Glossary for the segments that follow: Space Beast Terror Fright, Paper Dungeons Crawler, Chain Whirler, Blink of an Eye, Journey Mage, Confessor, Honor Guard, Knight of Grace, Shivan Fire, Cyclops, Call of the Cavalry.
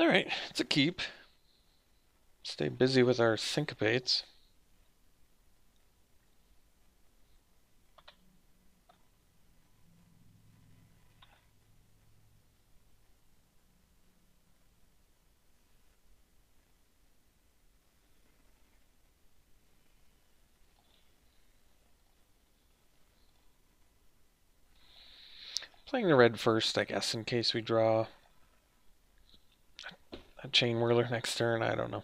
All right, it's a keep. Stay busy with our syncopates. Playing the red first, I guess, in case we draw a Chain Whirler next turn, I don't know.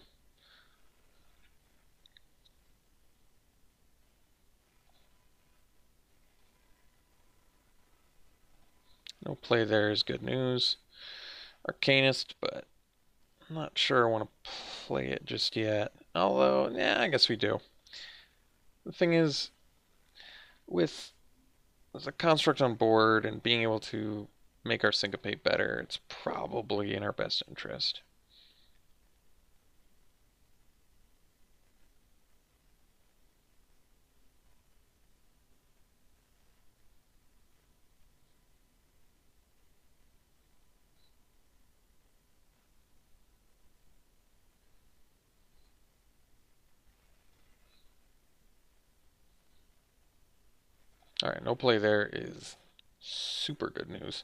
No play there is good news. Arcanist, but I'm not sure I want to play it just yet. Although, yeah, I guess we do. The thing is, with a construct on board and being able to make our syncopate better, it's probably in our best interest. Alright, no play there is super good news.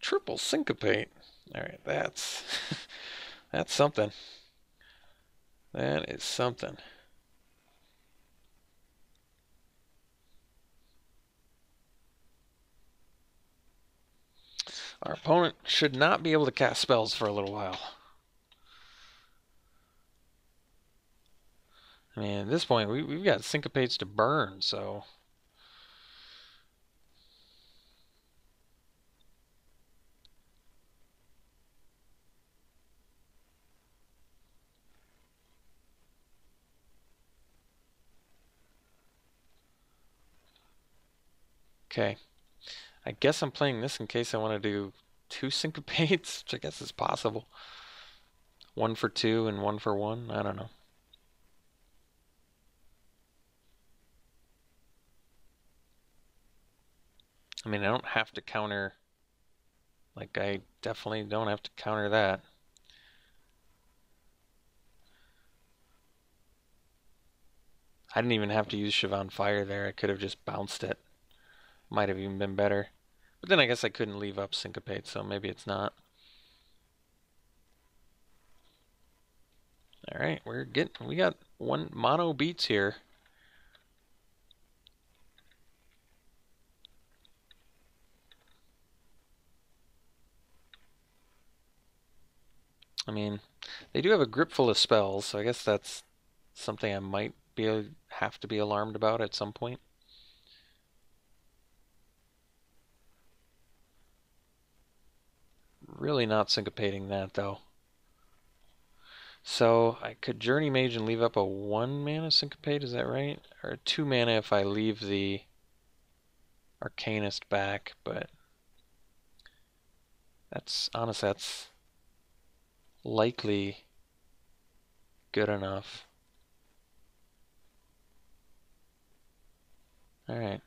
Triple syncopate. Alright, that's that's something. That is something. Our opponent should not be able to cast spells for a little while. I mean, at this point, we've got syncopates to burn, so... Okay, I guess I'm playing this in case I want to do two syncopates, which I guess is possible. One for two and one for one, I don't know. I mean, I don't have to counter, like I definitely don't have to counter that. I didn't even have to use Shivan Fire there, I could have just bounced it. Might have even been better. But then I guess I couldn't leave up syncopate, so maybe it's not. Alright, we got one mono beats here. I mean, they do have a grip full of spells, so I guess that's something I might have to be alarmed about at some point. Really not syncopating that though. So I could Journey Mage and leave up a 1 mana syncopate, is that right? Or a 2 mana if I leave the Arcanist back, but that's honestly that's likely good enough. Alright.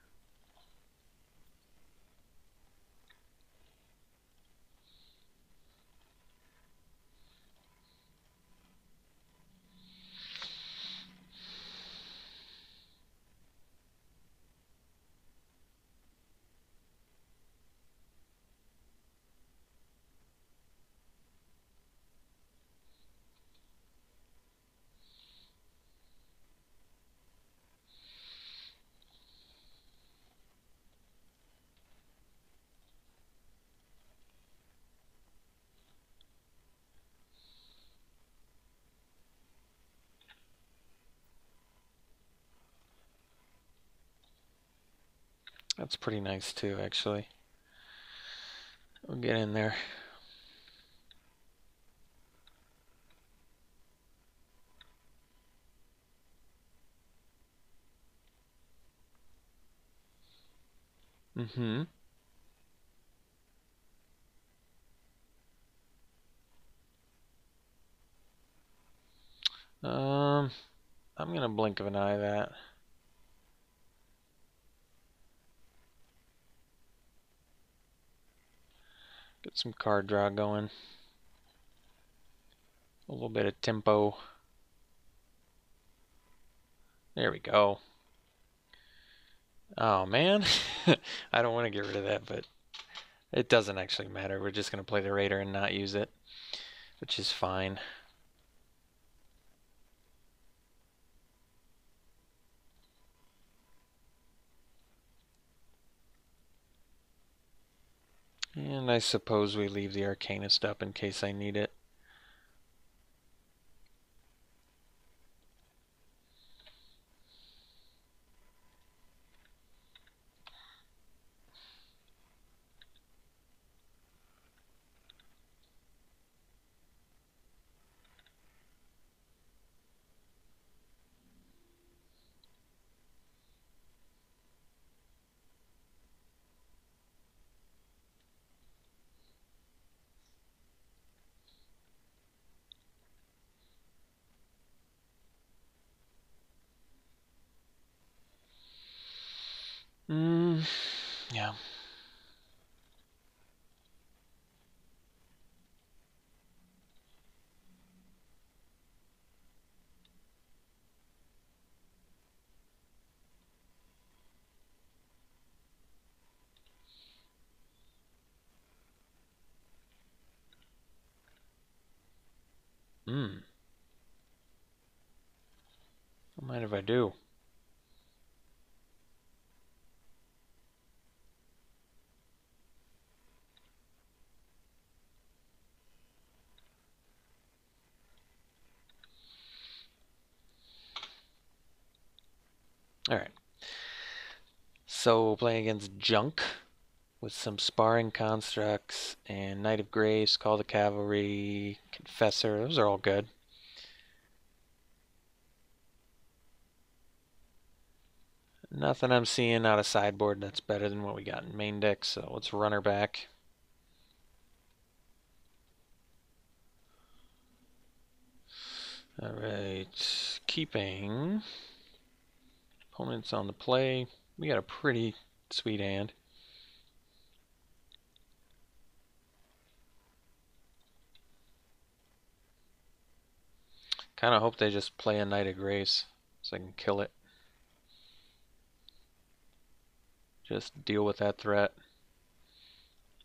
That's pretty nice too, actually. We'll get in there. I'm gonna blink of an eye that. Get some card draw going. A little bit of tempo. There we go. Oh man, I don't want to get rid of that, but it doesn't actually matter. We're just going to play the Raider and not use it, which is fine. And I suppose we leave the Arcanist up in case I need it. Yeah. Don't mind if I do. Alright, so playing against Junk with some Sparring Constructs and Knight of Grace, Call of the Cavalry, Confessor, those are all good. Nothing I'm seeing out of sideboard that's better than what we got in main deck, so let's run her back. Alright, keeping. Opponents on the play. We got a pretty sweet hand. Kind of hope they just play a Knight of Grace so I can kill it. Just deal with that threat.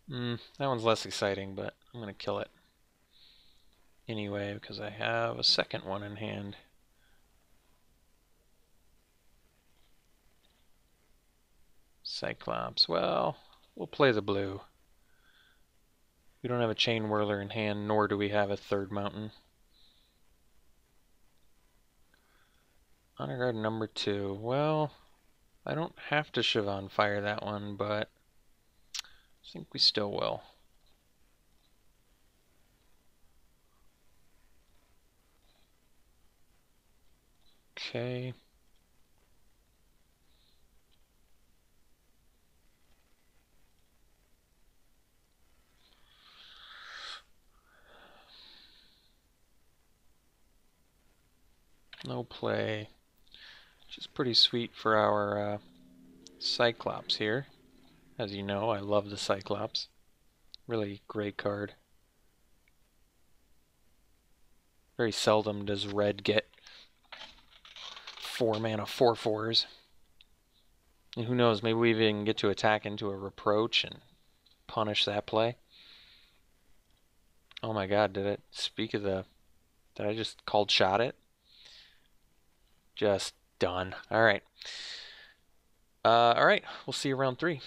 That one's less exciting, but I'm going to kill it anyway because I have a second one in hand. Cyclops. Well, we'll play the blue. We don't have a Chain Whirler in hand, nor do we have a third mountain. Honor Guard number 2. Well, I don't have to Shivan Fire that one, but I think we still will. Okay. No play, which is pretty sweet for our Cyclops here. As you know, I love the Cyclops. Really great card. Very seldom does red get 4 mana 4/4s. And who knows, maybe we even get to attack into a Reproach and punish that play. Oh my god, did it? Speak of the... Did I just cold shot it? Just done. All right. All right. We'll see you round 3.